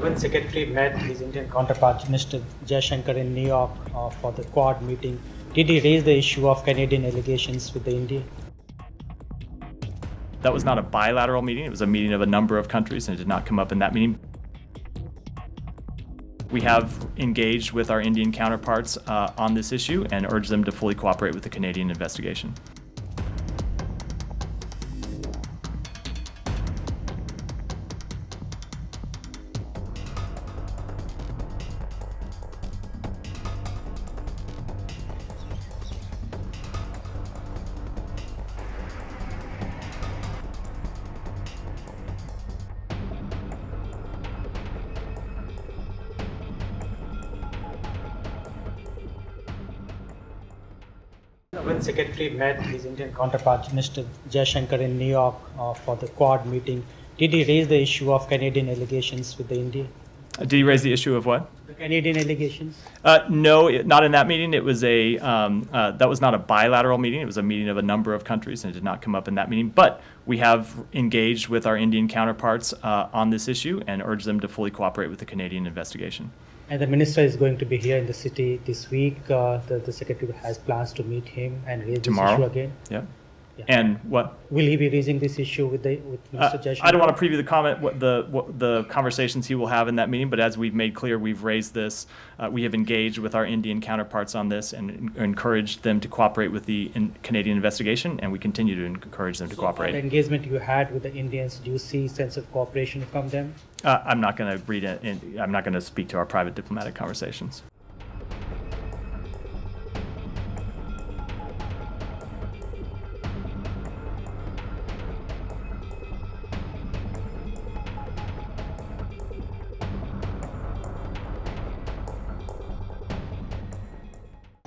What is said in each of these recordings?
When Secretary met his Indian counterpart, Mr. Jaishankar, in New York for the Quad meeting, did he raise the issue of Canadian allegations with India? That was not a bilateral meeting. It was a meeting of a number of countries, and it did not come up in that meeting. We have engaged with our Indian counterparts on this issue and urge them to fully cooperate with the Canadian investigation. When Secretary met his Indian counterpart, Mr. Jaishankar, in New York for the Quad meeting, did he raise the issue of Canadian allegations with India? Did he raise the issue of what? The Canadian allegations? No, not in that meeting. It was a that was not a bilateral meeting. It was a meeting of a number of countries, and it did not come up in that meeting. But we have engaged with our Indian counterparts on this issue and urge them to fully cooperate with the Canadian investigation. And the minister is going to be here in the city this week. The secretary has plans to meet him and raise this issue again. Yeah. And what will he be raising this issue with Mr. Jaishankar? I don't want to preview the the conversations he will have in that meeting. But as we've made clear, we've raised this. We have engaged with our Indian counterparts on this and encouraged them to cooperate with the Canadian investigation. And we continue to encourage them to cooperate. The engagement you had with the Indians, do you see a sense of cooperation from them? I'm not going to read it. I'm not going to speak to our private diplomatic conversations.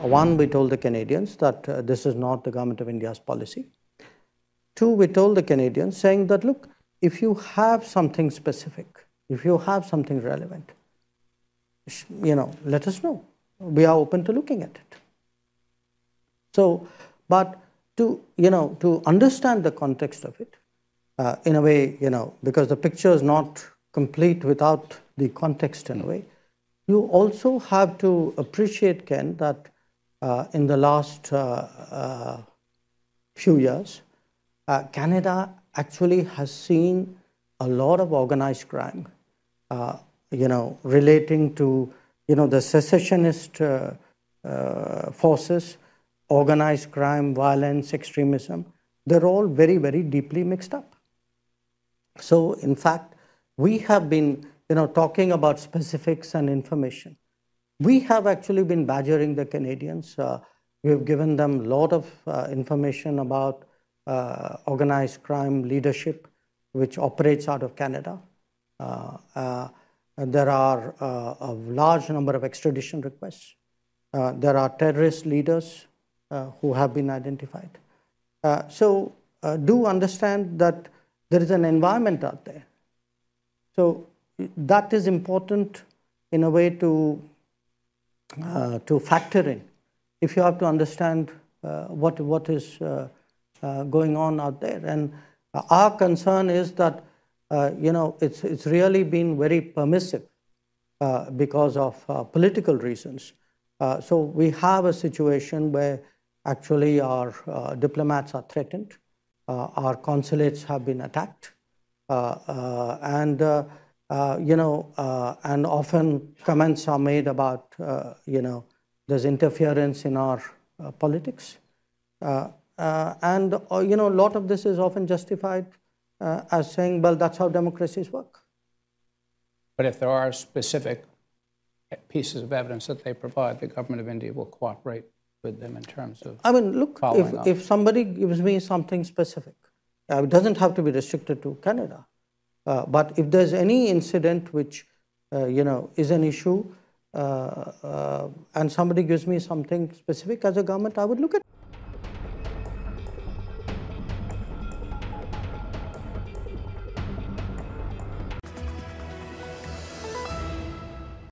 One, we told the Canadians that this is not the government of India's policy. Two, we told the Canadians saying that, look, if you have something specific, if you have something relevant, you know, let us know. We are open to looking at it. So, but to, you know, to understand the context of it, in a way, you know, because the picture is not complete without the context in a way, you also have to appreciate, Ken, that in the last few years, Canada actually has seen a lot of organized crime, you know, relating to, you know, the secessionist forces, organized crime, violence, extremism. They're all very, very deeply mixed up. So, in fact, we have been, you know, talking about specifics and information. We have actually been badgering the Canadians. We have given them a lot of information about organized crime leadership, which operates out of Canada. There are a large number of extradition requests. There are terrorist leaders who have been identified. So do understand that there is an environment out there. So that is important in a way to factor in, if you have to understand what is going on out there. And our concern is that you know, it's really been very permissive because of political reasons. So we have a situation where actually our diplomats are threatened, our consulates have been attacked, you know, and often comments are made about, you know, there's interference in our politics. You know, a lot of this is often justified as saying, well, that's how democracies work. But if there are specific pieces of evidence that they provide, the government of India will cooperate with them in terms of following up. I mean, look, if somebody gives me something specific, it doesn't have to be restricted to Canada. But if there's any incident which, you know, is an issue and somebody gives me something specific as a government, I would look at it.